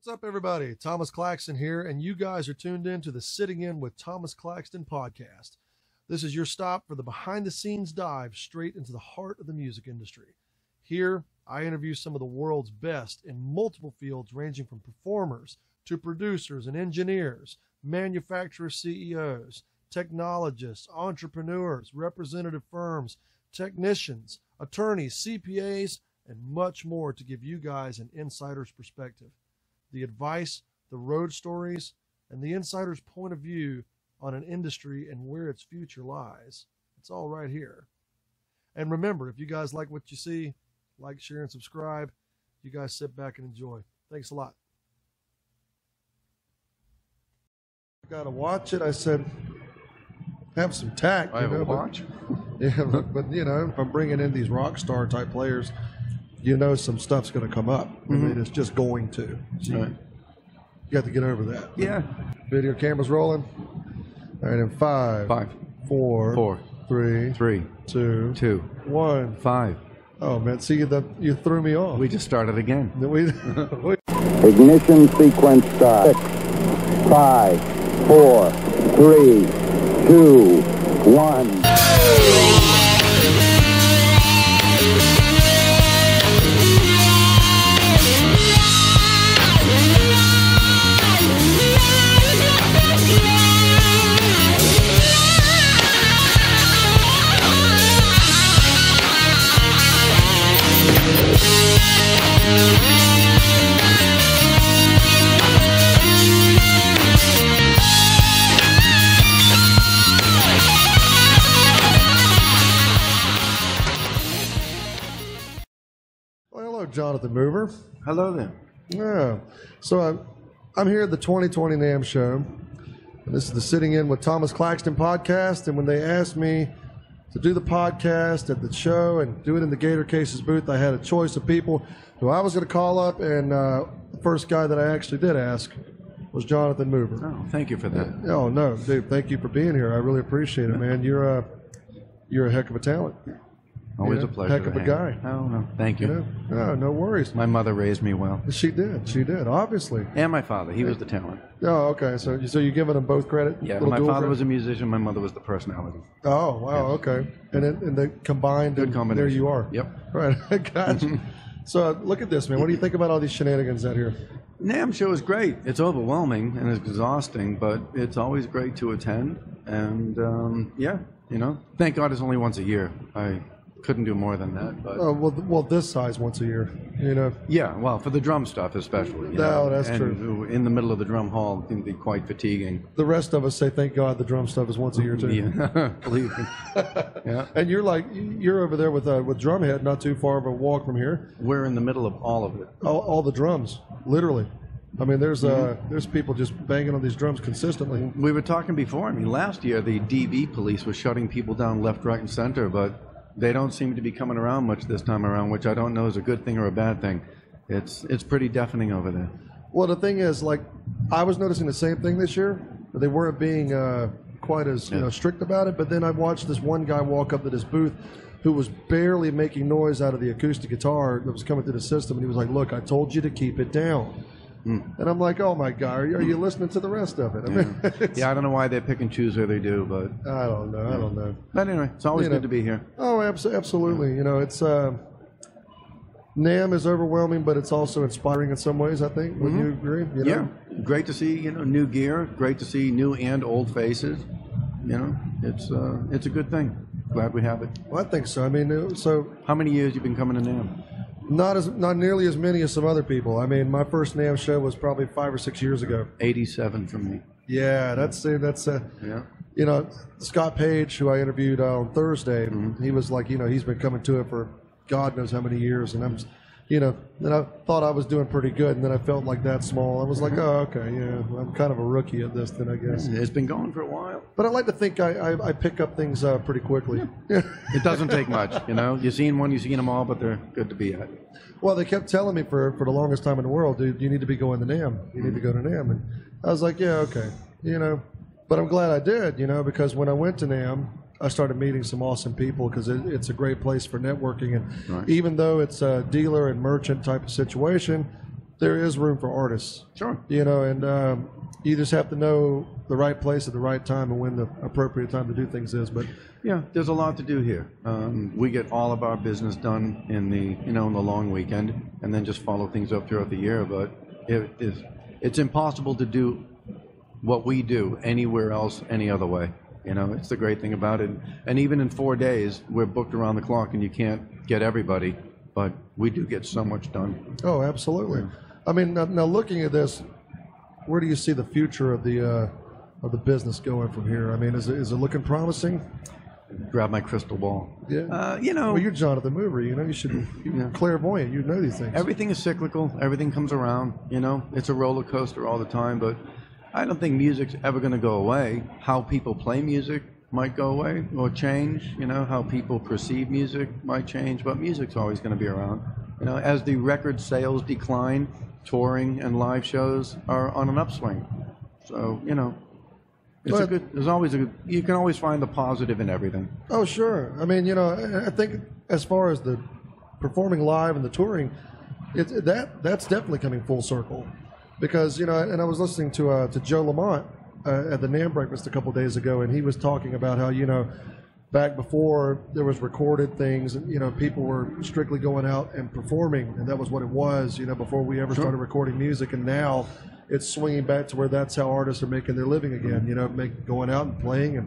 What's up, everybody? Thomas Claxton here, and you guys are tuned in to the Sitting In with Thomas Claxton podcast. This is your stop for the behind-the-scenes dive straight into the heart of the music industry. Here, I interview some of the world's best in multiple fields, ranging from performers to producers and engineers, manufacturer CEOs, technologists, entrepreneurs, representative firms, technicians, attorneys, CPAs, and much more to give you guys an insider's perspective. The advice, the road stories, and the insider's point of view on an industry and where its future lies. It's all right here. And remember, if you guys like what you see, like, share, and subscribe. You guys sit back and enjoy. Thanks a lot. I gotta watch it. I said, have some tact. I have a watch. Yeah, but you know, if I'm bringing in these rock star type players, you know some stuff's going to come up. Mm-hmm. I mean, it's just going to. So right. You got to get over that. Yeah. Video camera's rolling. All right, in five, four, three, two, one. Five. Oh, man, see, you threw me off. We just started again. Ignition sequence start. 6, 5, 4, 3, 2, 1. Jonathan Mover. Hello there. Yeah. So I'm here at the 2020 NAMM Show. And this is the Sitting In with Thomas Claxton podcast. And when they asked me to do the podcast at the show and do it in the Gator Cases booth, I had a choice of people who I was going to call up. And the first guy that I actually did ask was Jonathan Mover. Oh, thank you for that. Oh, no, dude. Thank you for being here. I really appreciate it, man. You're a heck of a talent. Always a pleasure. Heck of a guy. Oh, no. Thank you. Yeah. No, no worries. My mother raised me well. She did. She did, obviously. And my father. He was the talent. Oh, okay. So you're giving them both credit? Yeah. My father was a musician. My mother was the personality. Oh, wow. Yes. Okay. And they combined. Good combination. There you are. Yep. Right. Gotcha. So look at this, man. What do you think about all these shenanigans out here? NAMM Show is great. It's overwhelming and it's exhausting, but it's always great to attend. And, yeah, you know, thank God it's only once a year. I couldn't do more than that. But well, this size once a year, you know. Yeah, well, for the drum stuff especially. No, that's true. In the middle of the drum hall can be quite fatiguing. The rest of us say, thank God the drum stuff is once a year too. Yeah, believe me. Yeah. And you're over there with Drumhead, not too far of a walk from here. We're in the middle of all of it. All the drums, literally. I mean, there's people just banging on these drums consistently. We were talking before. I mean, last year the DV police was shutting people down left, right, and center, but they don't seem to be coming around much this time around, which I don't know is a good thing or a bad thing. It's pretty deafening over there. Well, the thing is, like, I was noticing the same thing this year. They weren't being quite as strict about it. But then I watched this one guy walk up to this booth who was barely making noise out of the acoustic guitar that was coming through the system. And he was like, look, I told you to keep it down. Mm. And I'm like, oh, my God, are you listening to the rest of it? I mean, I don't know why they pick and choose where they do, but I don't know. I don't know. But anyway, it's always good to be here. Oh, absolutely. Yeah. You know, it's NAMM is overwhelming, but it's also inspiring in some ways, I think. Would you agree? You know? Yeah. Great to see, you know, new gear. Great to see new and old faces. You know, it's a good thing. Glad we have it. Well, I think so. I mean, so how many years you been coming to NAMM? Not nearly as many as some other people. I mean, my first NAMM show was probably 5 or 6 years ago. 87 for me. Yeah, that's you know, Scott Page, who I interviewed on Thursday, he was like, you know, he's been coming to it for God knows how many years, and I'm, you know, then I thought I was doing pretty good, and then I felt like that small. I was like, oh, okay, yeah, I'm kind of a rookie at this then, I guess. It's been going for a while. But I like to think I pick up things pretty quickly. Yeah. It doesn't take much, you know. You've seen one, you've seen them all, but they're good to be at. Well, they kept telling me for the longest time in the world, dude, you need to be going to NAMM. You need to go to NAMM. And I was like, yeah, okay, you know. But I'm glad I did, you know, because when I went to NAMM, I started meeting some awesome people because it's a great place for networking. And even though it's a dealer and merchant type of situation, there is room for artists. Sure. You know, and you just have to know the right place at the right time and when the appropriate time to do things is. But yeah, there's a lot to do here. We get all of our business done in the, you know, in the long weekend, and then just follow things up throughout the year. But it's impossible to do what we do anywhere else any other way. You know, it's the great thing about it. And even in 4 days, we're booked around the clock, and you can't get everybody, but we do get so much done. Oh, absolutely. Yeah. I mean, now looking at this, where do you see the future of the business going from here? I mean, is it looking promising? Grab my crystal ball. Yeah. You know. Well, you're Jonathan Mover. You know, you should be clairvoyant. You know these things. Everything is cyclical. Everything comes around. You know, it's a roller coaster all the time, but I don't think music's ever going to go away. How people play music might go away or change. You know, how people perceive music might change, but music's always going to be around. You know, as the record sales decline, touring and live shows are on an upswing. So, you know, it's a good, there's always a good, you can always find the positive in everything. Oh, sure. I mean, you know, I think as far as the performing live and the touring, it's, that's definitely coming full circle. Because, you know, and I was listening to Joe Lamont at the NAMM breakfast a couple of days ago, and he was talking about how, you know, back before there was recorded things, and, you know, people were strictly going out and performing, and that was what it was, you know, before we ever started recording music. And now it's swinging back to where that's how artists are making their living again, you know, going out and playing.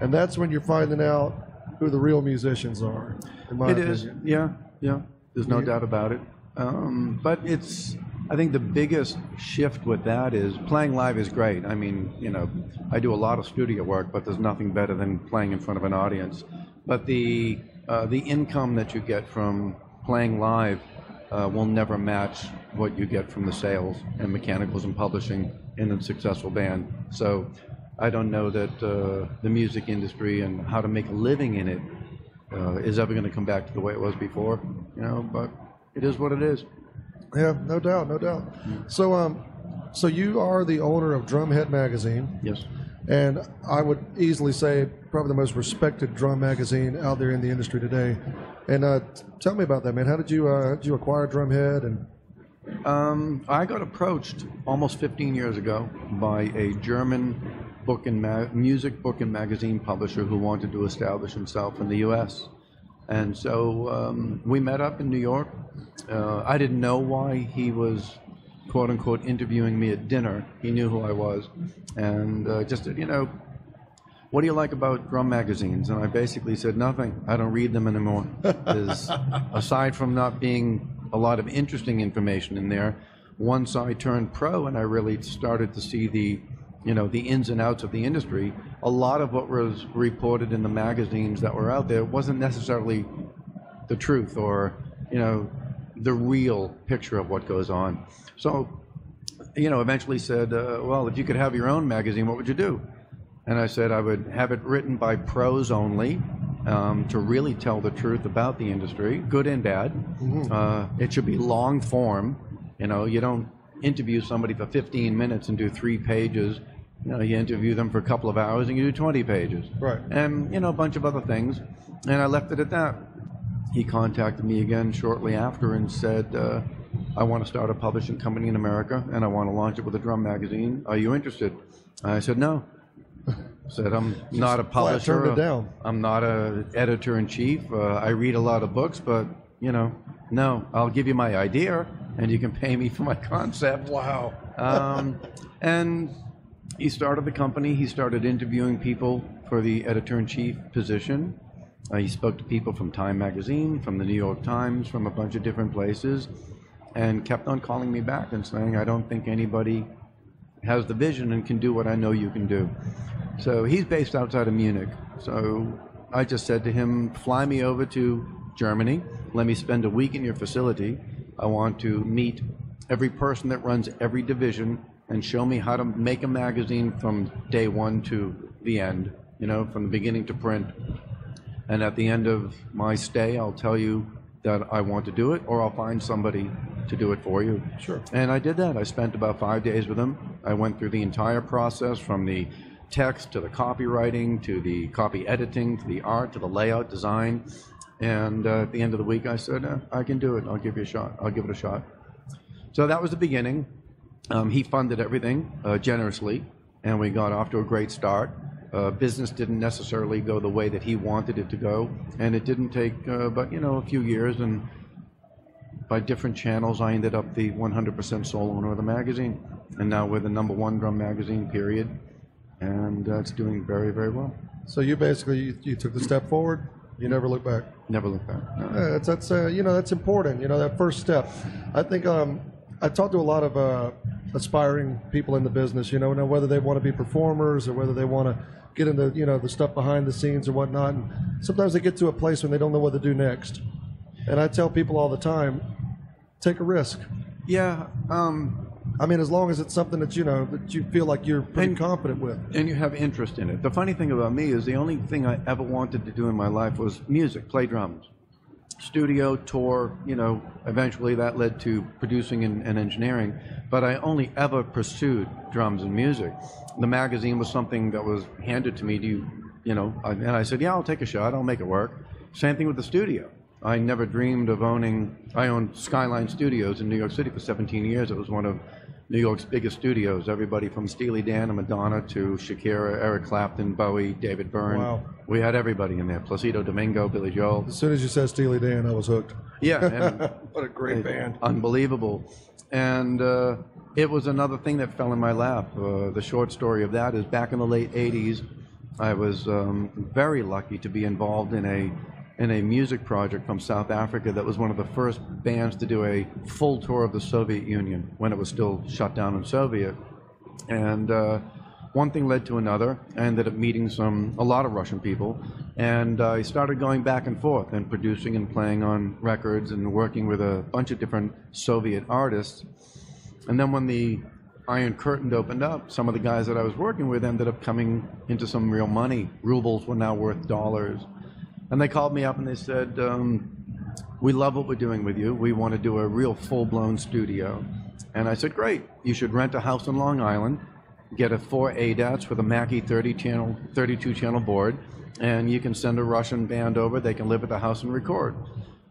And that's when you're finding out who the real musicians are, in my opinion. It is, yeah, yeah. There's no doubt about it. But it's... I think the biggest shift with that is playing live is great. I mean, you know, I do a lot of studio work, but there's nothing better than playing in front of an audience. But the income that you get from playing live will never match what you get from the sales and mechanicals and publishing in a successful band. So I don't know that the music industry and how to make a living in it is ever going to come back to the way it was before, you know, but it is what it is. Yeah, no doubt, no doubt. So, so you are the owner of Drumhead Magazine. Yes. And I would easily say probably the most respected drum magazine out there in the industry today. And tell me about that, man. How did you acquire Drumhead? And I got approached almost 15 years ago by a German book and music book and magazine publisher who wanted to establish himself in the U.S. And so we met up in New York. I didn't know why he was, quote-unquote, interviewing me at dinner. He knew who I was. And just, you know, what do you like about drum magazines? And I basically said, nothing. I don't read them anymore. Aside from not being a lot of interesting information in there, once I turned pro and I really started to see the, you know, the ins and outs of the industry, a lot of what was reported in the magazines that were out there wasn't necessarily the truth or, you know, the real picture of what goes on. So, you know, eventually said, well, if you could have your own magazine, what would you do? And I said, I would have it written by pros only to really tell the truth about the industry, good and bad. It should be long form. You know, you don't interview somebody for 15 minutes and do 3 pages. You know, you interview them for a couple of hours and you do 20 pages. Right. And, you know, a bunch of other things. And I left it at that. He contacted me again shortly after and said, I want to start a publishing company in America and I want to launch it with a drum magazine. Are you interested? I said, no. I said, I'm not a publisher. Turned it down. I'm not an editor-in-chief. I read a lot of books, but, you know, no, I'll give you my idea and you can pay me for my concept. Wow. And he started the company. He started interviewing people for the editor-in-chief position. He spoke to people from Time Magazine, from the New York Times, from a bunch of different places, and kept on calling me back and saying, I don't think anybody has the vision and can do what I know you can do. So he's based outside of Munich. So I just said to him, fly me over to Germany. Let me spend a week in your facility. I want to meet every person that runs every division and show me how to make a magazine from day one to the end, you know, from the beginning to print. And at the end of my stay, I'll tell you that I want to do it, or I'll find somebody to do it for you. Sure. And I did that. I spent about 5 days with him. I went through the entire process, from the text to the copywriting, to the copy editing, to the art, to the layout design. And at the end of the week, I said, I can do it. I'll give you a shot. I'll give it a shot. So that was the beginning. He funded everything generously, and we got off to a great start. Business didn't necessarily go the way that he wanted it to go, and it didn't take but, you know, a few years, and by different channels I ended up the 100% sole owner of the magazine, and now we're the #1 drum magazine, period, and it's doing very, very well. So you basically, you took the step forward, you never look back? Never look back, no. Yeah, that's you know, that's important, you know, that first step. I think I talked to a lot of aspiring people in the business, you know, whether they want to be performers or whether they want to get into, you know, the stuff behind the scenes or whatnot. And sometimes they get to a place when they don't know what to do next. And I tell people all the time, take a risk. Yeah. I mean, as long as it's something that, you know, that you feel like you're pretty confident with. And you have interest in it. The funny thing about me is the only thing I ever wanted to do in my life was music, play drums. Studio, tour, you know, eventually that led to producing and engineering, but I only ever pursued drums and music. The magazine was something that was handed to me, and I said, yeah, I'll take a shot, I'll make it work. Same thing with the studio. I never dreamed of owning, I owned Skyline Studios in New York City for 17 years. It was one of New York's biggest studios, everybody from Steely Dan and Madonna to Shakira, Eric Clapton, Bowie, David Byrne. Wow. We had everybody in there, Placido Domingo, Billy Joel. As soon as you said Steely Dan, I was hooked. Yeah. And what a great band. Unbelievable. And it was another thing that fell in my lap. The short story of that is back in the late 80s, I was very lucky to be involved in a music project from South Africa that was one of the first bands to do a full tour of the Soviet Union when it was still shut down in Soviet. And one thing led to another. I ended up meeting a lot of Russian people, and I started going back and forth and producing and playing on records and working with a bunch of different Soviet artists. And then when the Iron Curtain opened up, some of the guys that I was working with ended up coming into some real money. Rubles were now worth dollars. And they called me up and they said, we love what we're doing with you. We want to do a real full-blown studio. And I said, great. You should rent a house on Long Island, get a 4 ADATs with a Mackie 32-channel board, and you can send a Russian band over. They can live at the house and record.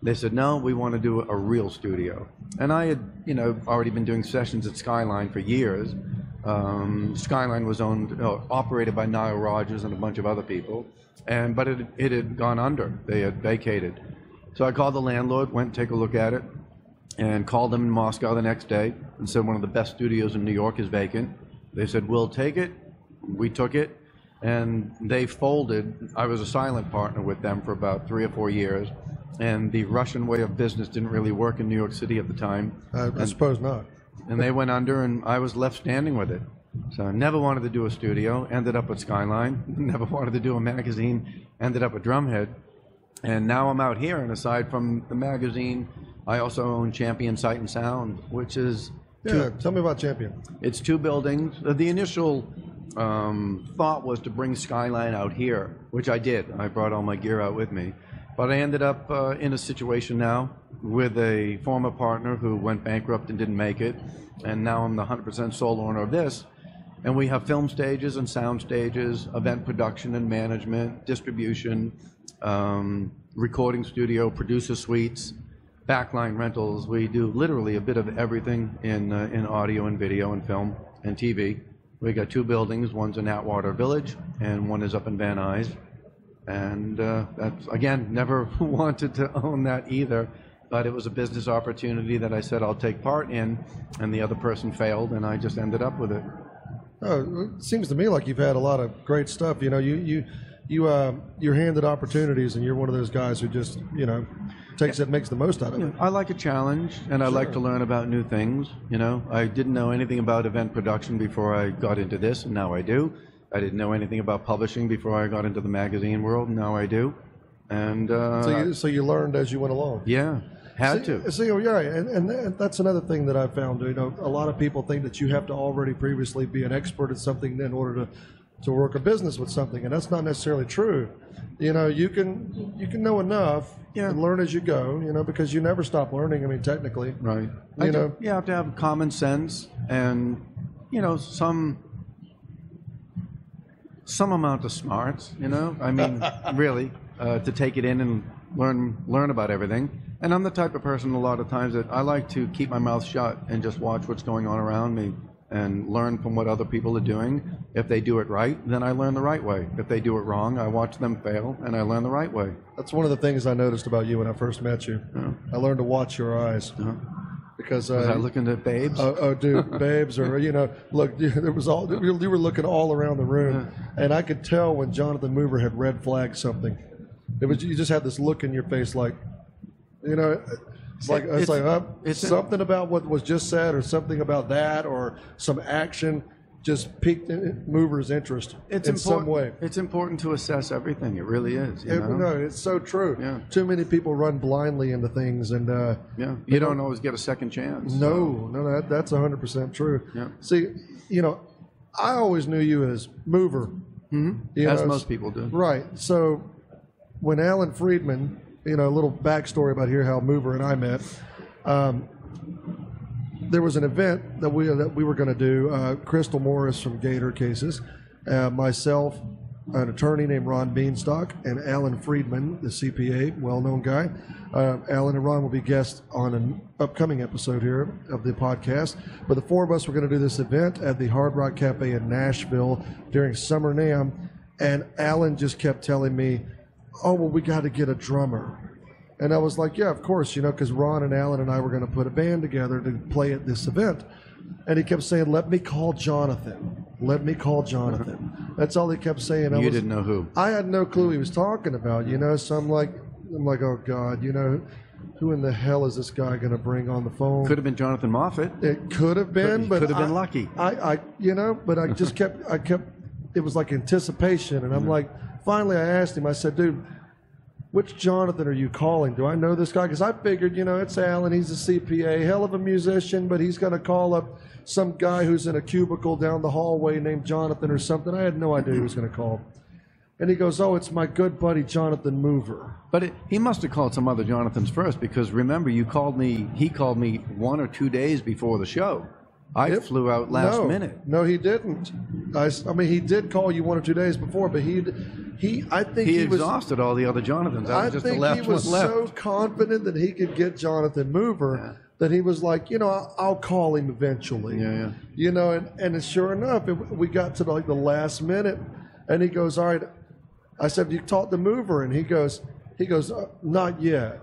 They said, no, we want to do a real studio. And I had, you know, already been doing sessions at Skyline for years. Skyline was operated by Nile Rodgers and a bunch of other people, but it had gone under. They had vacated. So I called the landlord, went and take a look at it, and called them in Moscow the next day and said, one of the best studios in New York is vacant. They said, we'll take it. We took it, and they folded. I was a silent partner with them for about 3 or 4 years, and the Russian way of business didn't really work in New York City at the time. I suppose not. And they went under, and I was left standing with it. So I never wanted to do a studio, ended up at Skyline. Never wanted to do a magazine, ended up at Drumhead. And now I'm out here, and aside from the magazine, I also own Champion Sight and Sound, which is... Yeah, tell me about Champion. It's 2 buildings. The initial thought was to bring Skyline out here, which I did. I brought all my gear out with me. But I ended up in a situation now with a former partner who went bankrupt and didn't make it, and now I'm the 100% sole owner of this. And we have film stages and sound stages, event production and management, distribution, recording studio, producer suites, backline rentals. We do literally a bit of everything in audio and video and film and TV. We got 2 buildings. One's in Atwater Village, and one is up in Van Nuys. And that's, again, never wanted to own that either, but it was a business opportunity that I said I'll take part in, and the other person failed, and I just ended up with it. Oh, it seems to me like you've had a lot of great stuff. You know, you're handed opportunities, and you're one of those guys who just, you know, takes it, makes the most out of it. I like a challenge, and I like to learn about new things. You know, I didn't know anything about event production before I got into this, and now I do. I didn't know anything about publishing before I got into the magazine world. Now I do. And so you learned as you went along. Yeah, had to. So yeah, and that's another thing that I found. You know, a lot of people think that you have to already previously be an expert at something in order to work a business with something, and that's not necessarily true. You know, you can know enough and learn as you go. You know, because you never stop learning. I mean, technically, right? You have to have common sense and, you know, some amount of smarts, you know, I mean, really, to take it in and learn about everything. And I'm the type of person a lot of times that I like to keep my mouth shut and just watch what's going on around me and learn from what other people are doing. If they do it right, then I learn the right way. If they do it wrong, I watch them fail and I learn the right way. That's one of the things I noticed about you when I first met you. Yeah. I learned to watch your eyes. Yeah. Because was I looking at babes? Oh, dude, babes, or look, there was all you were looking all around the room, and I could tell when Jonathan Mover had red flagged something. It was you just had this look in your face, like, it's something about what was just said, or something about that, or some action just piqued Mover's interest in some way. It's important to assess everything. It really is. No, it's so true. Yeah. Too many people run blindly into things, and you don't always get a second chance. No, so. That's 100% true. Yeah. See, I always knew you as Mover, as most people do. Right. So when Alan Friedman, a little backstory about here how Mover and I met. There was an event that we were going to do. Crystal Morris from Gator Cases, myself, an attorney named Ron Beanstock, and Alan Friedman, the CPA, well-known guy. Alan and Ron will be guests on an upcoming episode here of the podcast. But the four of us were going to do this event at the Hard Rock Cafe in Nashville during Summer NAMM, and Alan just kept telling me, "Oh, well, we got to get a drummer." And I was like, yeah, of course, because Ron and Alan and I were going to put a band together to play at this event. And he kept saying, let me call Jonathan. Let me call Jonathan. That's all he kept saying. You didn't know who. I had no clue he was talking about, So I'm like, oh, God, who in the hell is this guy going to bring on the phone? Could have been Jonathan Moffett. It could have been. But could have been lucky. But I just kept, it was like anticipation. And I'm like, finally, I asked him, I said, dude, which Jonathan are you calling? Do I know this guy? Because I figured, it's Alan. He's a CPA, hell of a musician, but he's going to call up some guy who's in a cubicle down the hallway named Jonathan or something. I had no idea he was going to call. And he goes, oh, it's my good buddy Jonathan Mover. But he must have called some other Jonathans first, because remember, he called me 1 or 2 days before the show. I flew out last minute. No, he didn't. I mean, he did call you 1 or 2 days before, but I think he exhausted all the other Jonathans. I think he was so confident that he could get Jonathan Mover that he was like, I'll call him eventually. Yeah, yeah. And sure enough, we got to like the last minute, and he goes, all right. I said, you talked to Mover, and he goes, not yet.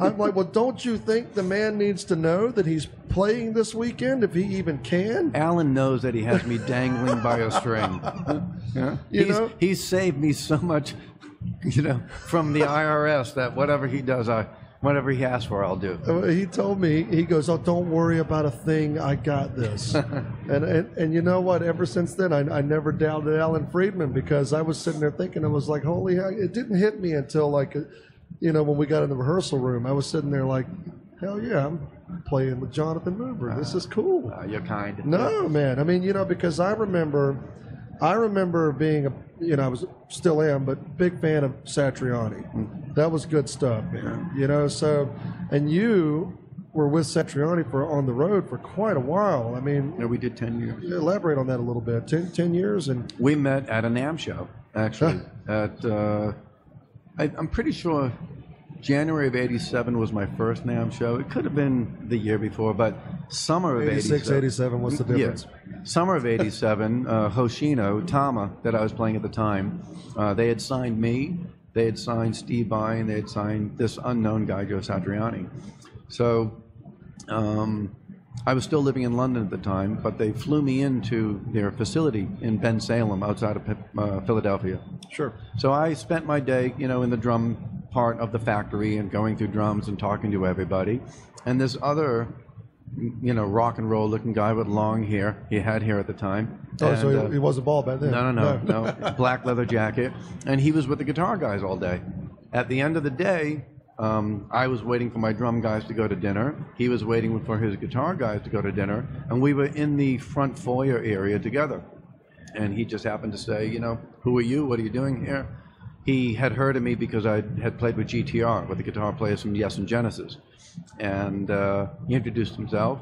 I'm like, well, don't you think the man needs to know that he's playing this weekend, if he even can? Alan knows that he has me dangling by a string. Yeah. He's saved me so much, from the IRS, that whatever he does, whatever he asks for, I'll do. He told me, he goes, oh, don't worry about a thing. I got this. and you know what? Ever since then, I never doubted Alan Friedman, because I was sitting there thinking, I was like, holy hell, it didn't hit me until like... when we got in the rehearsal room, I was sitting there like, hell yeah, I'm playing with Jonathan Mover. This is cool. You're kind. No, man. I mean, because I remember being, I was still am, but big fan of Satriani. That was good stuff, man. And you were with Satriani on the road for quite a while. I mean. Yeah, we did 10 years. Elaborate on that a little bit. 10 years. And we met at a NAMM show, actually, at... I'm pretty sure January of 87 was my first NAMM show. It could have been the year before, but summer of 86, 87. 87, what's the difference? Yeah. Summer of 87, Hoshino, Tama, that I was playing at the time, they had signed me, they had signed Steve Byrne, they had signed this unknown guy, Joe Satriani. So I was still living in London at the time, but they flew me into their facility in Bensalem, outside of Philadelphia. Sure. So I spent my day, in the drum part of the factory and going through drums and talking to everybody. And this other, rock and roll looking guy with long hair, he had hair at the time. Oh, and, so he wasn't bald back then. No. Black leather jacket. And he was with the guitar guys all day. At the end of the day, I was waiting for my drum guys to go to dinner. He was waiting for his guitar guys to go to dinner. And we were in the front foyer area together. And he just happened to say, who are you? What are you doing here? He had heard of me because I had played with GTR, with the guitar players from Yes and Genesis. And he introduced himself.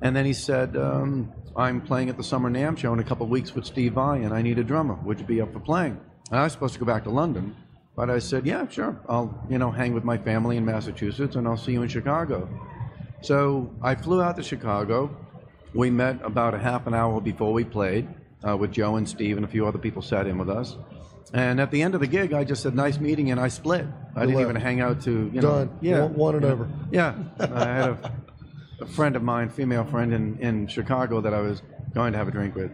And then he said, I'm playing at the Summer NAMM show in a couple of weeks with Steve Vai, and I need a drummer. Would you be up for playing? And I was supposed to go back to London. But I said, yeah, sure. I'll, hang with my family in Massachusetts, and I'll see you in Chicago. So I flew out to Chicago. We met about a half an hour before we played with Joe and Steve, and a few other people sat in with us. And at the end of the gig, I just said, nice meeting, and I split. I didn't even hang out to, Done. Yeah. One and over. Yeah. I had a friend of mine, female friend in Chicago that I was going to have a drink with.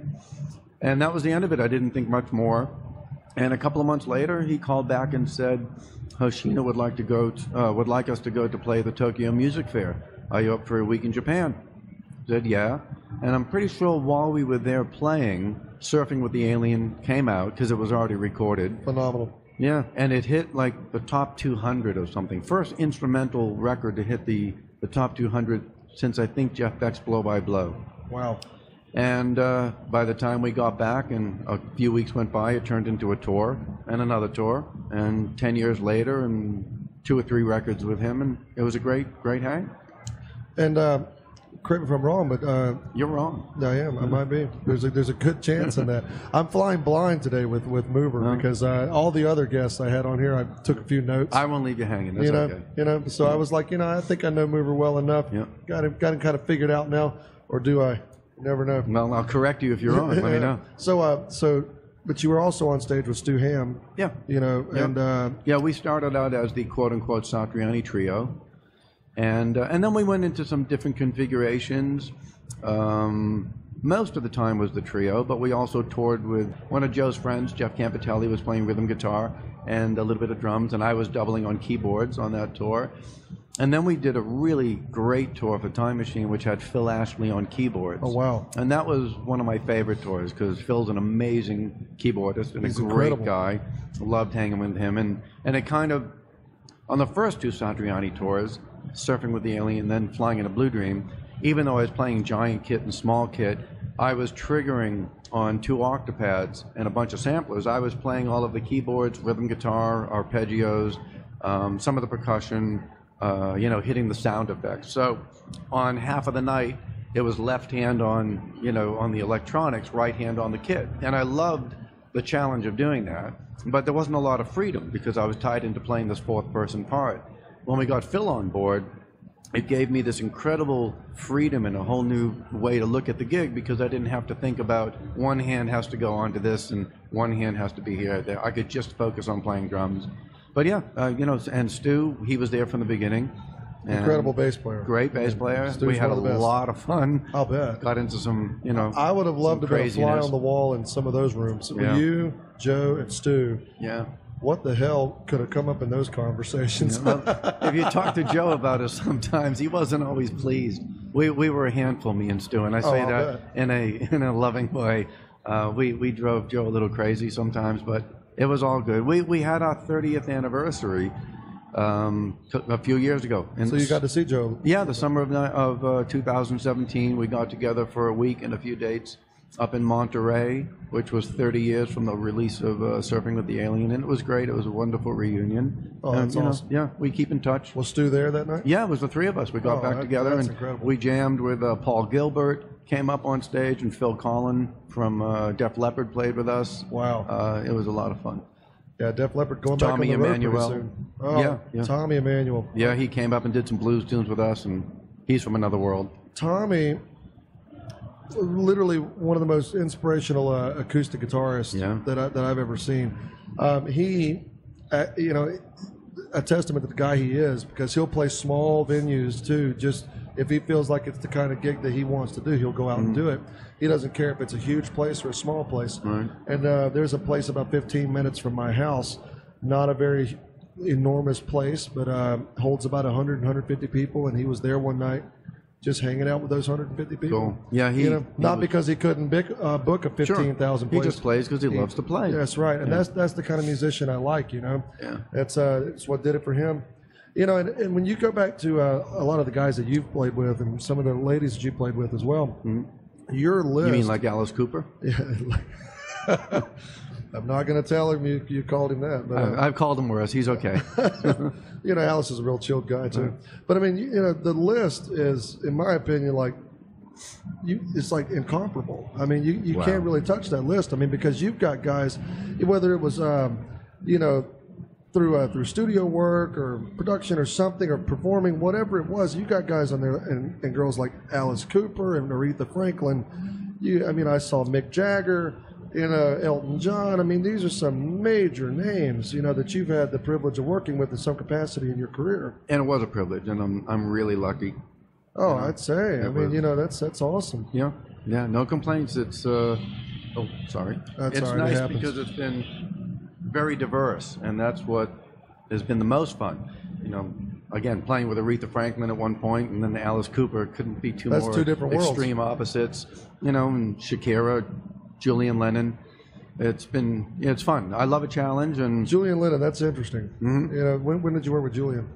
And that was the end of it. I didn't think much more. And a couple of months later, he called back and said, Hoshino would like to go, would like us to go to play the Tokyo Music Fair. Are you up for a week in Japan? I said, yeah. And I'm pretty sure while we were there playing, Surfing with the Alien came out because it was already recorded. Phenomenal. Yeah, and it hit like the top 200 or something. First instrumental record to hit the top 200 since I think Jeff Beck's Blow by Blow. Wow. And by the time we got back and a few weeks went by, it turned into a tour and another tour. And 10 years later and 2 or 3 records with him. And it was a great, great hang. And correct me if I'm wrong, but you're wrong. I am. I might be. There's a good chance in that. I'm flying blind today with Mover because all the other guests I had on here, I took a few notes. I won't leave you hanging. That's okay. So I was like, I think I know Mover well enough. Yeah. Got him kind of figured out now, or do I? Never know. Well, I'll correct you if you're wrong. Let me know. So, but you were also on stage with Stu Hamm. Yeah. And we started out as the quote unquote Satriani trio. And then we went into some different configurations. Most of the time was the trio, but we also toured with one of Joe's friends, Jeff Campitelli, was playing rhythm guitar and a little bit of drums, and I was doubling on keyboards on that tour. And then we did a really great tour for Time Machine, which had Phil Ashley on keyboards. Oh, wow. And that was one of my favorite tours because Phil's an amazing keyboardist and He's a great guy. Loved hanging with him. And it kind of, on the first 2 Satriani tours, Surfing with the Alien, then Flying in a Blue Dream, even though I was playing giant kit and small kit, I was triggering on 2 octopads and a bunch of samplers. I was playing all of the keyboards, rhythm guitar, arpeggios, some of the percussion, hitting the sound effects. So on half of the night, it was left hand on, on the electronics, right hand on the kit. And I loved the challenge of doing that, but there wasn't a lot of freedom because I was tied into playing this 4th person part. When we got Phil on board, it gave me this incredible freedom and a whole new way to look at the gig because I didn't have to think about one hand has to go onto this and one hand has to be here. I could just focus on playing drums. But yeah, and Stu, he was there from the beginning. Incredible bass player. Great bass player. Stu's we had a lot of fun. I'll bet. Got into some, I would have loved to be a fly on the wall in some of those rooms. Yeah. You, Joe, and Stu. Yeah. What the hell could have come up in those conversations? If you talk to Joe about it sometimes, he wasn't always pleased. We were a handful, me and Stu, and I say that in a loving way. We drove Joe a little crazy sometimes, but it was all good. We had our 30th anniversary a few years ago. And so you got to see Joe? Yeah, the summer of 2017, we got together for a week and a few dates up in Monterey, which was 30 years from the release of Surfing with the Alien, and it was great. It was a wonderful reunion. Oh, that's awesome. We keep in touch. Was Stu there that night? Yeah, it was the 3 of us. We got back together, and incredible. We jammed with Paul Gilbert, came up on stage, and Phil Collin from Def Leppard played with us. Wow. It was a lot of fun. Yeah, Def Leppard going Tommy back on the road pretty soon. Oh, yeah. Tommy Emmanuel. Yeah, he came up and did some blues tunes with us, and he's from another world. Tommy, literally one of the most inspirational acoustic guitarists that I've ever seen. A testament to the guy he is, because he'll play small venues too. Just if he feels like it's the kind of gig that he wants to do, he'll go out and do it. He doesn't care if it's a huge place or a small place. Right. And there's a place about 15 minutes from my house, not a very enormous place, but holds about 100, 150 people, and he was there one night just hanging out with those 150 people. Cool. Yeah, he because he couldn't book a 15,000 place. He just plays because he loves to play. That's right, and that's the kind of musician I like. Yeah, it's what did it for him. And when you go back to a lot of the guys that you've played with, and some of the ladies that you played with as well, your list. You mean like Alice Cooper? Yeah. I'm not going to tell him you called him that. But I've called him worse. He's okay. Alice is a real chilled guy, too. But, I mean, the list is, in my opinion, it's like incomparable. I mean, you can't really touch that list. I mean, because you've got guys, whether it was, through studio work or production or something or performing, whatever it was. You got guys on there and girls like Alice Cooper and Aretha Franklin. I mean, I saw Mick Jagger in Elton John. I mean, these are some major names, you know, that you've had the privilege of working with in some capacity in your career. And it was a privilege, and I'm really lucky. Oh, I'd say. I mean, you know, that's awesome. Yeah, yeah, no complaints. It's oh, sorry. It's nice because it's been very diverse, and that's what has been the most fun. You know, again, playing with Aretha Franklin at one point, and then Alice Cooper couldn't be two different extreme opposites. You know, and Shakira, Julian Lennon. It's fun. I love a challenge. And Julian Lennon, that's interesting. Mm-hmm. You know, when did you work with Julian?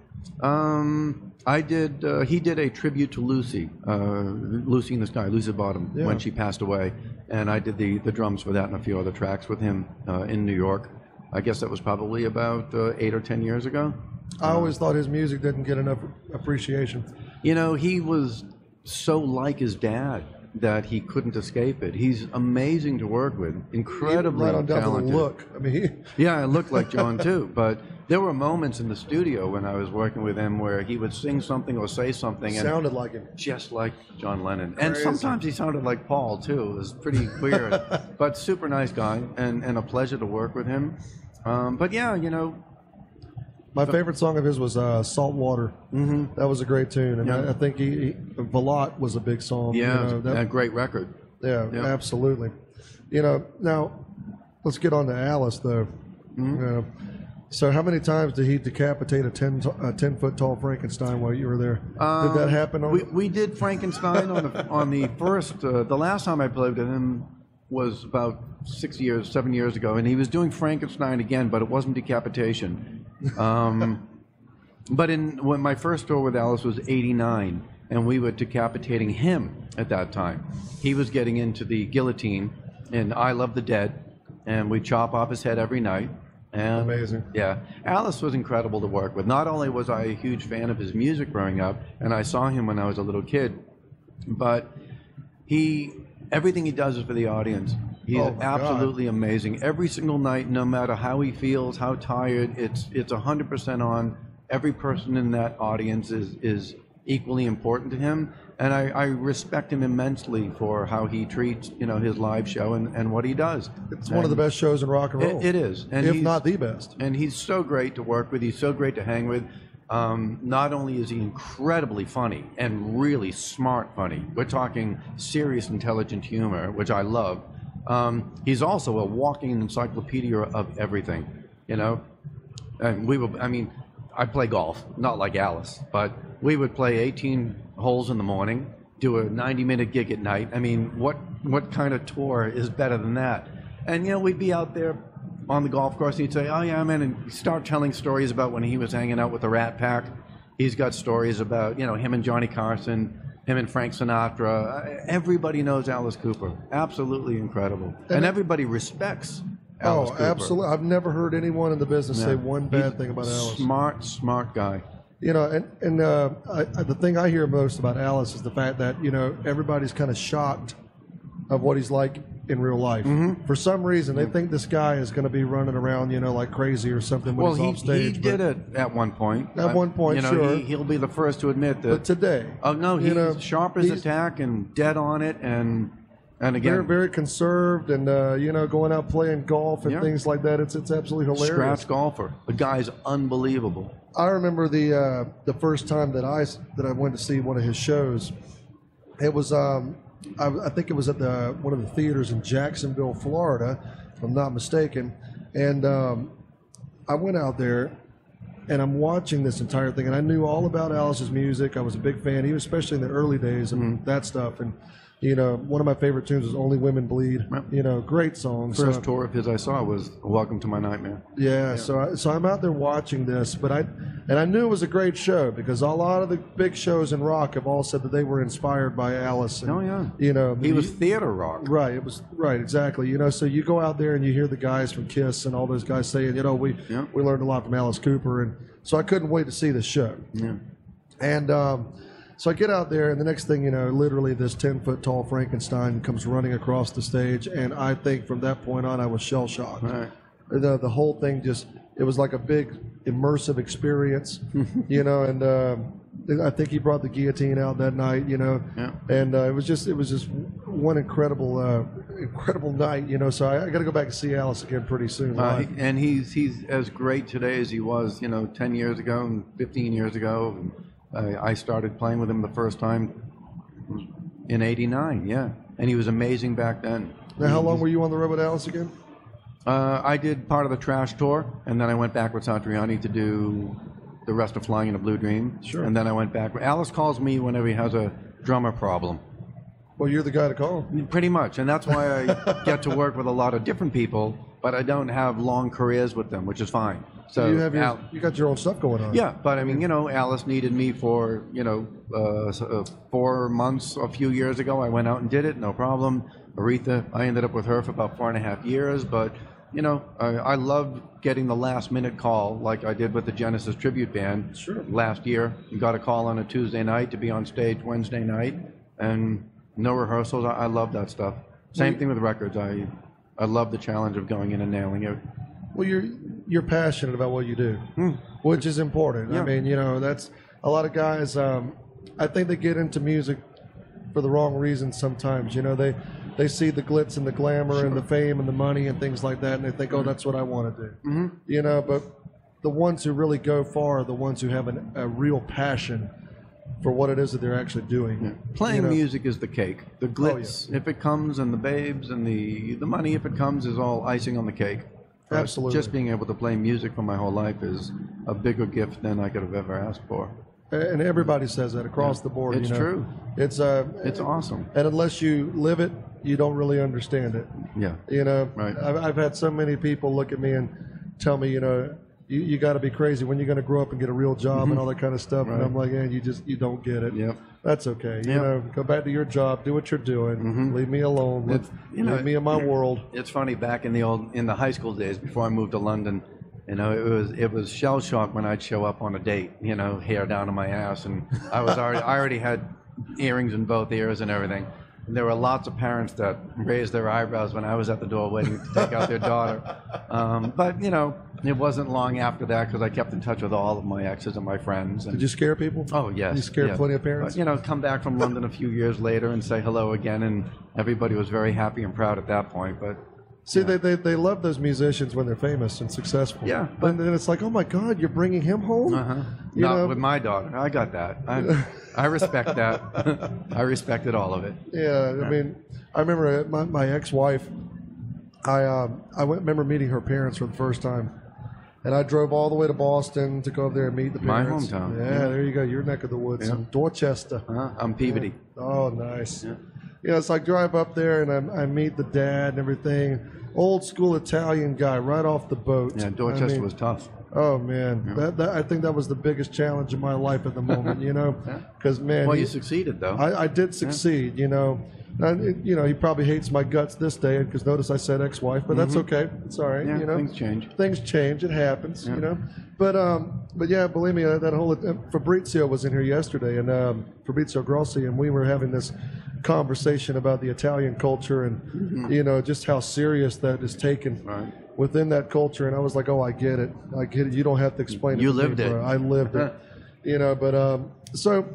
He did a tribute to Lucy, Lucy in the Sky, Lucy Bottom, when she passed away, and I did the drums for that and a few other tracks with him in New York. I guess that was probably about 8 or 10 years ago. I always thought his music didn't get enough appreciation. You know, he was so like his dad that he couldn't escape it. He's amazing to work with, incredibly talented. Look, I mean, yeah, I looked like John too, but there were moments in the studio when I was working with him where he would sing something or say something and sounded like him, just like John Lennon. Crazy. And sometimes he sounded like Paul too. It was pretty weird, but super nice guy and a pleasure to work with him. But yeah, you know, my favorite song of his was Salt Water. Mm-hmm. That was a great tune. And I think Velotte was a big song. Yeah, you know, a great record. Yeah, yeah, absolutely. You know, now let's get on to Alice, though. Mm-hmm. You know, so how many times did he decapitate a 10-foot-tall Frankenstein while you were there? Did that happen? We did Frankenstein the last time I played with him was about 7 years ago, and he was doing Frankenstein again, but it wasn't decapitation. But when my first tour with Alice was '89, and we were decapitating him at that time. He was getting into the guillotine, and I Love the Dead, and we chop off his head every night. And, amazing. Yeah, Alice was incredible to work with. Not only was I a huge fan of his music growing up, and I saw him when I was a little kid, but everything he does is for the audience. He's absolutely amazing. Every single night, no matter how he feels, how tired, it's 100% on. Every person in that audience is equally important to him, and I respect him immensely for how he treats, you know, his live show and what he does. It's one of the best shows in rock and roll. It is, and if not the best. And he's so great to work with. He's so great to hang with. Not only is he incredibly funny and really smart funny, we're talking serious, intelligent humor, which I love. He's also a walking encyclopedia of everything, you know. And I play golf, not like Alice, but we would play 18 holes in the morning, do a 90-minute gig at night. I mean, what kind of tour is better than that? And you know, we'd be out there on the golf course, and he'd say, "Oh yeah, man," and start telling stories about when he was hanging out with the Rat Pack. He's got stories about, you know, him and Johnny Carson. Him and Frank Sinatra. Everybody knows Alice Cooper. Absolutely incredible. And everybody respects Alice Cooper. Oh, absolutely. I've never heard anyone in the business say one bad thing about Alice. Smart guy. You know, the thing I hear most about Alice is the fact that, you know, everybody's kind of shocked of what he's like in real life. Mm-hmm. For some reason, they think this guy is going to be running around, you know, like crazy or something when he's off stage. He did it at one point. At one point, you know, sure. He'll be the first to admit that. But today. Oh, no, he's sharp as a tack and dead on it. And again. Very, very conserved and, you know, going out playing golf and things like that. It's absolutely hilarious. Scratch golfer. The guy's unbelievable. I remember the first time that I went to see one of his shows. It was... I think it was at one of the theaters in Jacksonville, Florida, if I'm not mistaken. And I went out there, and I'm watching this entire thing. And I knew all about Alice's music. I was a big fan, especially in the early days and that stuff. And, you know, one of my favorite tunes was Only Women Bleed. You know, great song. First tour of his I saw was Welcome to My Nightmare. Yeah, yeah. So I'm out there watching this. But I knew it was a great show because a lot of the big shows in rock have all said that they were inspired by Alice. And, you know. He was theater rock. Right. It was right. Exactly. You know, so you go out there and you hear the guys from Kiss and all those guys saying, you know, we learned a lot from Alice Cooper. And so I couldn't wait to see the show. Yeah. And so I get out there, and the next thing you know, literally this 10-foot-tall Frankenstein comes running across the stage. And I think from that point on, I was shell-shocked. Right. the whole thing just, it was like a big immersive experience, you know, and I think he brought the guillotine out that night, you know, yeah. And it was just one incredible night, you know. So I got to go back and see Alice again pretty soon. And he's as great today as he was, you know, 10 years ago and 15 years ago. And I started playing with him the first time in '89, yeah, and he was amazing back then. Now, how long were you on the road with Alice again? I did part of the Trash tour, and then I went back with Satriani to do the rest of Flying in a Blue Dream. Sure. And then I went back. Alice calls me whenever he has a drummer problem. Well, you're the guy to call. Pretty much. And that's why I get to work with a lot of different people, but I don't have long careers with them, which is fine. So you got your own stuff going on. Yeah, but I mean, you know, Alice needed me for, you know, 4 months a few years ago. I went out and did it, no problem. Aretha, I ended up with her for about 4.5 years, but you know, I loved getting the last-minute call, like I did with the Genesis tribute band. Sure. Last year. You got a call on a Tuesday night to be on stage Wednesday night, and no rehearsals. I love that stuff. Same thing with records. I love the challenge of going in and nailing it. Well, you're passionate about what you do, which is important. Yeah. I mean, you know, that's a lot of guys. I think they get into music for the wrong reasons sometimes. You know, they see the glitz and the glamour, sure, and the fame and the money and things like that, and they think, oh, that's what I want to do. Mm-hmm. You know, but the ones who really go far are the ones who have a real passion for what it is that they're actually doing. Yeah. Playing, you know, music is the cake. The glitz, oh, yeah, if it comes, and the babes, and the money, if it comes, is all icing on the cake. Absolutely. Just being able to play music for my whole life is a bigger gift than I could have ever asked for. And everybody says that across the board. It's, you know, true. It's awesome. And unless you live it, you don't really understand it. Yeah. You know, right. I've had so many people look at me and tell me, you know, you got to be crazy. When you're going to grow up and get a real job, mm-hmm, and all that kind of stuff. Right. And I'm like, yeah, you don't get it. Yeah. That's okay. Yep. You know, go back to your job, do what you're doing. Mm-hmm. Leave me alone. Leave me in my world. It's funny, back in the high school days before I moved to London, you know, it was shell shock when I'd show up on a date, you know, hair down to my ass, and I already had earrings in both ears and everything. And there were lots of parents that raised their eyebrows when I was at the door waiting to take out their daughter. But you know, it wasn't long after that because I kept in touch with all of my exes and my friends. And, did you scare people? Oh yes, you scared plenty of parents. But, you know, come back from London a few years later and say hello again, and everybody was very happy and proud at that point. But. See, they love those musicians when they're famous and successful. Yeah. But and then it's like, oh, my God, you're bringing him home? Uh-huh. Not with my daughter. I got that. I respect that. I respected all of it. Yeah. I mean, I remember my ex-wife, I remember meeting her parents for the first time. And I drove all the way to Boston to go up there and meet the parents. My hometown. Yeah, yeah. There you go. Your neck of the woods. Yeah. In Dorchester. Uh-huh. I'm Peabody. Yeah. Oh, nice. Yeah. You know, so I drive up there and I meet the dad and everything. Old school Italian guy right off the boat. Yeah, Dorchester was tough. Oh, man. Yeah. I think that was the biggest challenge in my life at the moment, you know. Because, man. Well, you succeeded, though. I did succeed, you know. And, you know, he probably hates my guts this day because notice I said ex-wife, but that's okay. It's all right, you know. Things change. Things change. It happens, you know. But yeah, believe me, that whole Fabrizio was in here yesterday, and Fabrizio Grossi, and we were having this conversation about the Italian culture and you know, just how serious that is taken within that culture. And I was like, oh, I get it, you don't have to explain it. You lived it. I lived it, you know. But so,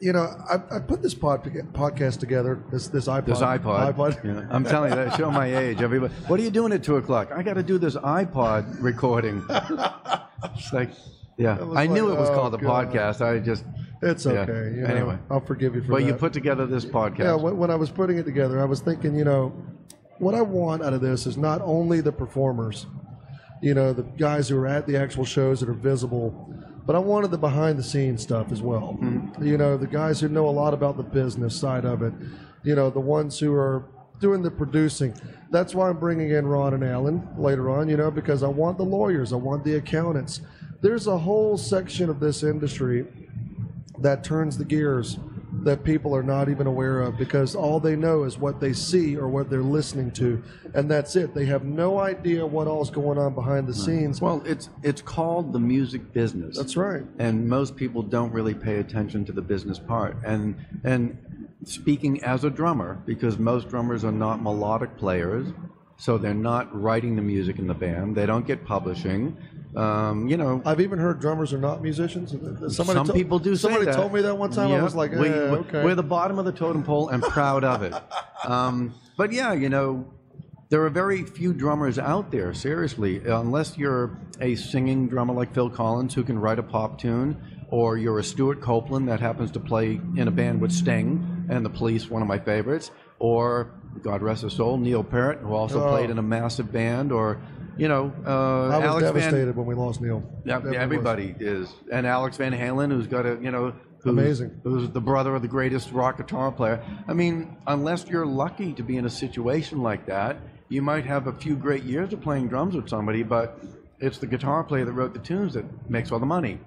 you know, I put this podcast together, this iPod. Yeah. I'm telling you, that show my age. Everybody, what are you doing at 2 o'clock? I got to do this iPod recording. It's like, yeah, I knew, like, it was called a podcast. I just, it's okay. You know, anyway, I'll forgive you for that. But you put together this podcast. Yeah, when I was putting it together, I was thinking, you know, what I want out of this is not only the performers, you know, the guys who are at the actual shows that are visible, but I wanted the behind-the-scenes stuff as well. Mm-hmm. You know, the guys who know a lot about the business side of it, you know, the ones who are doing the producing. That's why I'm bringing in Ron and Alan later on, you know, because I want the lawyers, I want the accountants. There's a whole section of this industry that turns the gears that people are not even aware of, because all they know is what they see or what they're listening to, and that's it. They have no idea what all's going on behind the scenes. Well, it's called the music business. That's right. And most people don't really pay attention to the business part. And speaking as a drummer, because most drummers are not melodic players, So they're not writing the music in the band. They don't get publishing. You know, I've even heard drummers are not musicians. Somebody told me that one time. Yep. I was like, we're the bottom of the totem pole and proud of it. But yeah, you know, there are very few drummers out there, seriously, unless you're a singing drummer like Phil Collins who can write a pop tune, or you're a Stuart Copeland that happens to play in a band with Sting and The Police, one of my favorites, or, God rest his soul, Neil Peart, who also played in a massive band, or, you know, I was Alex devastated when we lost Neil. Yeah, everybody is. And Alex Van Halen, who's got a, you know, who's the brother of the greatest rock guitar player. I mean, unless you're lucky to be in a situation like that, you might have a few great years of playing drums with somebody, but it's the guitar player that wrote the tunes that makes all the money.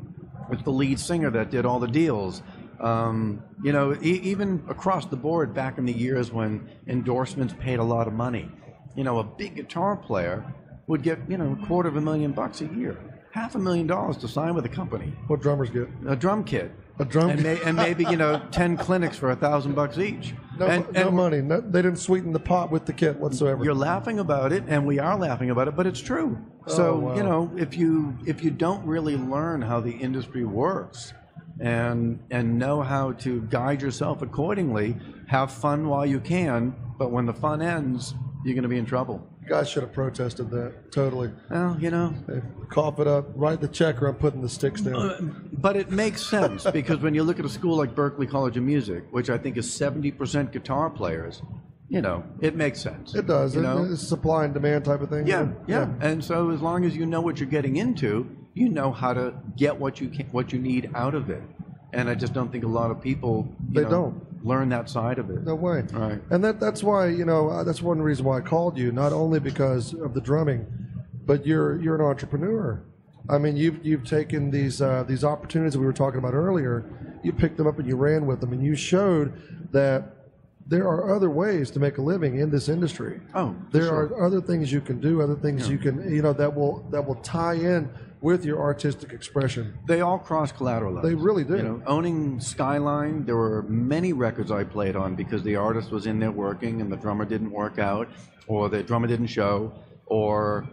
It's the lead singer that did all the deals. You know, even across the board back in the years when endorsements paid a lot of money, you know, a big guitar player would get, you know, $250,000 a year, $500,000 to sign with a company. What drummers get? A drum kit. A drum kit. And maybe, you know, 10 clinics for $1,000 each. No money. No, they didn't sweeten the pot with the kit whatsoever. You're laughing about it, and we are laughing about it, but it's true. So, you know, if you don't really learn how the industry works and know how to guide yourself accordingly, have fun while you can, but when the fun ends, you're going to be in trouble. You guys should have protested that, totally. Well, you know. Hey, cough it up, write the check, or I'm putting the sticks down. But it makes sense, because when you look at a school like Berklee College of Music, which I think is 70% guitar players, you know, it makes sense. It does. It's supply and demand type of thing. Yeah. And so as long as you know what you're getting into, you know how to get what you need out of it. And I just don't think a lot of people don't learn that side of it. No way. Right. And that's why, you know, that's one reason why I called you, not only because of the drumming, but you're an entrepreneur. I mean, you've taken these opportunities that we were talking about earlier, you picked them up and you ran with them, and you showed that there are other ways to make a living in this industry. Oh, there are other things you can do, other things you can, you know, that will tie in with your artistic expression. They all cross-collateralize. They really do. You know, owning Skyline, there were many records I played on because the artist was in there working and the drummer didn't work out, or the drummer didn't show, or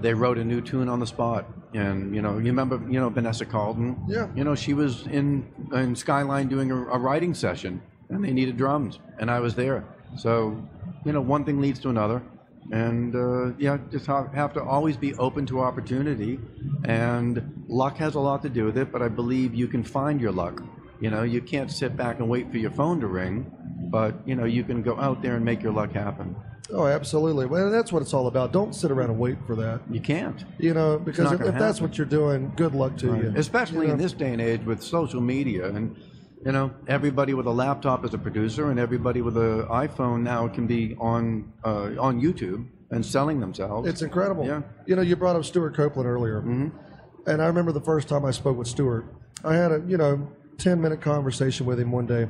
they wrote a new tune on the spot. And, you know, you remember, you know, Vanessa Carlton? Yeah. You know, she was in Skyline doing a writing session, and they needed drums, and I was there. So, you know, one thing leads to another, and yeah, just have to always be open to opportunity, and luck has a lot to do with it, but I believe you can find your luck. You know, you can't sit back and wait for your phone to ring, but, you know, you can go out there and make your luck happen. Oh, absolutely. Well, that's what it's all about. Don't sit around and wait for that. You can't. You know, because if that's what you're doing, good luck to you. Especially in this day and age with social media, and you know, everybody with a laptop is a producer, and everybody with an iPhone now can be on YouTube and selling themselves. It's incredible. Yeah. You know, you brought up Stuart Copeland earlier, and I remember the first time I spoke with Stuart. I had a 10-minute conversation with him one day,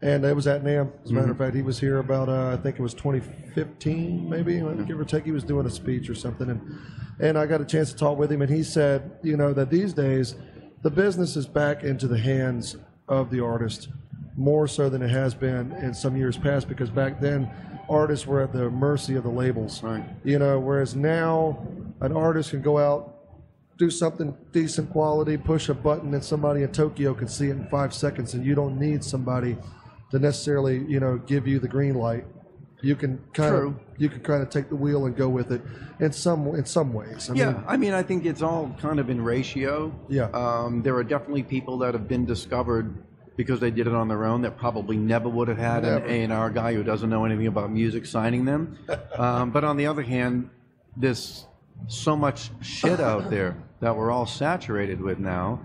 and it was at NAMM. As a matter of fact, he was here about I think it was 2015, maybe, give or take. He was doing a speech or something, and I got a chance to talk with him, and he said, you know, that these days the business is back into the hands of the artist more so than it has been in some years past, because back then artists were at the mercy of the labels, you know, whereas now an artist can go out, do something decent quality, push a button, and somebody in Tokyo can see it in 5 seconds, and you don't need somebody to necessarily, you know, give you the green light. You can kind of take the wheel and go with it in some ways. I mean, I think it's all kind of in ratio. Yeah. There are definitely people that have been discovered because they did it on their own that probably never would have had an A&R guy who doesn't know anything about music signing them. But on the other hand, there's so much shit out there that we're all saturated with now.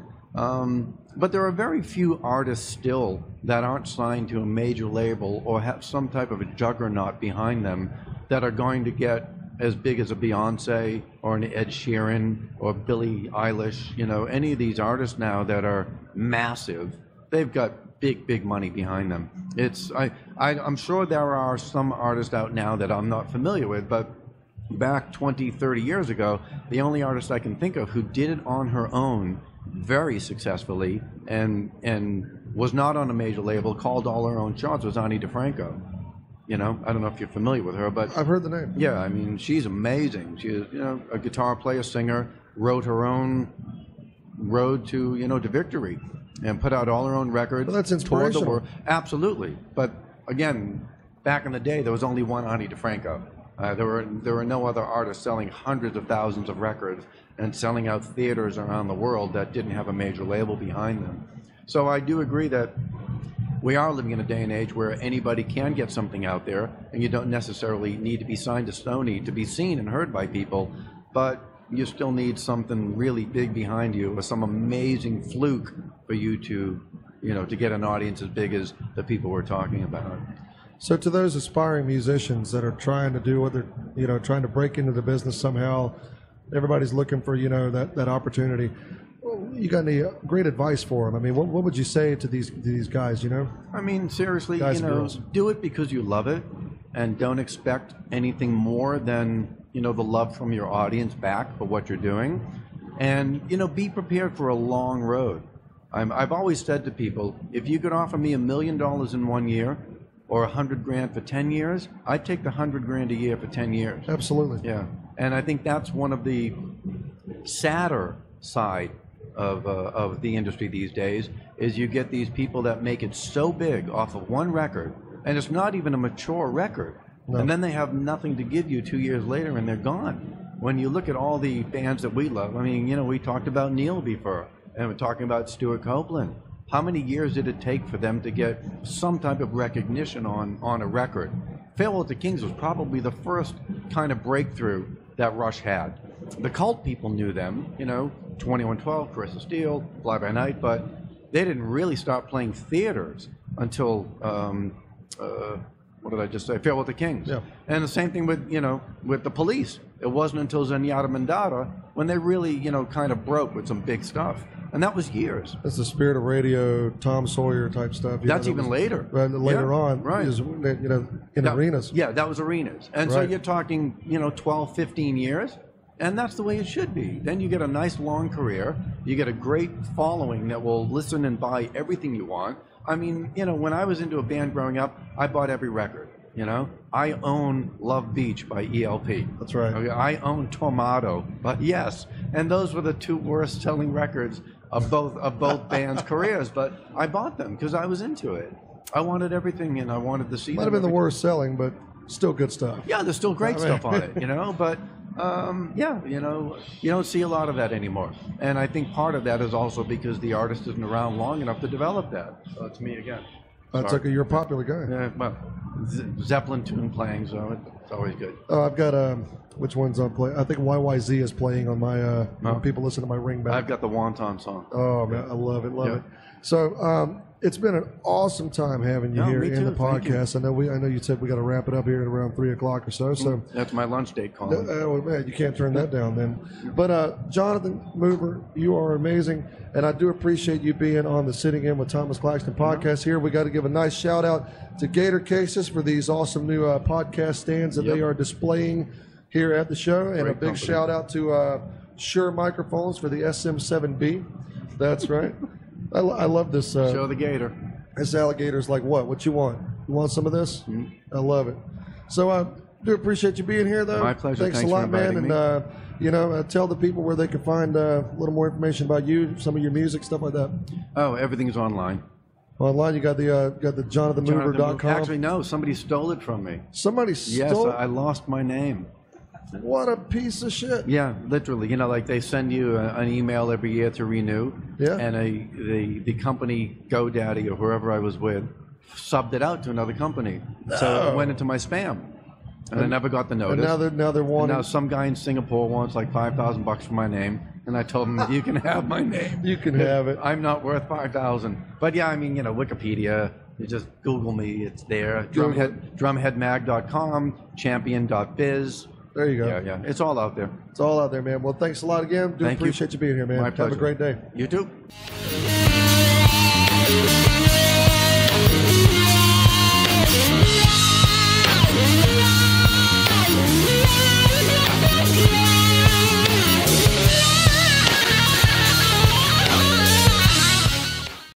But there are very few artists still that aren't signed to a major label or have some type of a juggernaut behind them that are going to get as big as a Beyonce or an Ed Sheeran or Billie Eilish. You know, any of these artists now that are massive, they've got big, big money behind them. I'm sure there are some artists out now that I'm not familiar with, but back 20, 30 years ago, the only artist I can think of who did it on her own very successfully and was not on a major label, called all her own shots, was Ani DeFranco. You know, I don't know if you're familiar with her, but I've heard the name. Yeah, I mean, she's amazing. She is, you know, a guitar player, singer, wrote her own road to, you know, to victory, and put out all her own records. Well, that's inspirational. The world. Absolutely, but again, back in the day, there was only one Ani DeFranco. There were no other artists selling hundreds of thousands of records and selling out theaters around the world that didn't have a major label behind them. So I do agree that we are living in a day and age where anybody can get something out there, and you don't necessarily need to be signed to Sony to be seen and heard by people, but you still need something really big behind you or some amazing fluke for you to, you know, to get an audience as big as the people we're talking about. So to those aspiring musicians that are trying to do what they're, you know, trying to break into the business somehow, everybody's looking for, you know, that opportunity. You got any great advice for them? I mean, what would you say to these guys, you know? I mean, seriously, guys, you know, do it because you love it, and don't expect anything more than, you know, the love from your audience back for what you're doing. And, you know, be prepared for a long road. I've always said to people, if you could offer me $1 million in 1 year or $100,000 for 10 years, I'd take the $100,000 a year for 10 years. Absolutely. Yeah. And I think that's one of the sadder side of the industry these days, is you get these people that make it so big off of one record, and it's not even a mature record. No. And then they have nothing to give you 2 years later, and they're gone. When you look at all the bands that we love, I mean, you know, we talked about Neil before, and we're talking about Stuart Copeland. How many years did it take for them to get some type of recognition on a record? Farewell to Kings was probably the first kind of breakthrough that Rush had. The cult people knew them, you know, 2112, Chris Steele, Fly By Night, but they didn't really start playing theaters until, what did I just say? Farewell to Kings. Yeah. And the same thing with, you know, with The Police. It wasn't until Zenyatta Mandata when they really, you know, kind of broke with some big stuff. And that was years. That's the spirit of radio, Tom Sawyer type stuff. That's even later. Later on, right? You know, in arenas. Yeah, that was arenas. And so you're talking, you know, 12, 15 years, and that's the way it should be. Then you get a nice long career. You get a great following that will listen and buy everything you want. I mean, you know, when I was into a band growing up, I bought every record. You know, I own Love Beach by ELP. That's right. Okay, I own Tomato, but yes, and those were the two worst selling records of both bands' careers, but I bought them because I was into it. I wanted everything, and I wanted to see. Might have been the worst selling, but still good stuff. Yeah, there's still great stuff on it, you know. But yeah, you know, you don't see a lot of that anymore. And I think part of that is also because the artist isn't around long enough to develop that. So it's me again. That's okay. You're a popular guy. Yeah, well, Zeppelin tune playing, so it's always good. I've got which one's on play? I think YYZ is playing on my when people listen to my ringback. I've got the Wonton song. Oh man, I love it, love it. So it's been an awesome time having you here in the podcast. I know you said we got to wrap it up here at around 3 o'clock or so. So that's my lunch date call. Oh man, you can't turn that down then. But Jonathan Mover, you are amazing, and I do appreciate you being on the Sitting In with Thomas Claxton podcast here. We got to give a nice shout out to Gator Cases for these awesome new podcast stands that they are displaying here at the show. And a big shout out to Shure Microphones for the SM7B. That's right. I love this. Show the gator. This alligator's like, what? What you want? You want some of this? Mm-hmm. I love it. So I do appreciate you being here, though. My pleasure. Thanks a lot, man. And, you know, tell the people where they can find a little more information about you, some of your music, stuff like that. Oh, everything is online. Online, you got the JonathanMover.com. Actually, no, somebody stole it from me. Somebody stole it? Yes, I lost my name. What a piece of shit. Yeah, literally. You know, like they send you an email every year to renew. Yeah. And the company GoDaddy or whoever I was with subbed it out to another company. So it went into my spam. And I never got the notice. And now some guy in Singapore wants like $5,000 for my name. And I told him, you can have my name. You can have it. I'm not worth $5,000. But yeah, I mean, you know, Wikipedia. You just Google me. It's there. Drumheadmag.com, champion.biz. There you go. Yeah, it's all out there. It's all out there, man. Well, thanks a lot again. Thank you. Appreciate you being here, man. My pleasure. Have a great day. You too.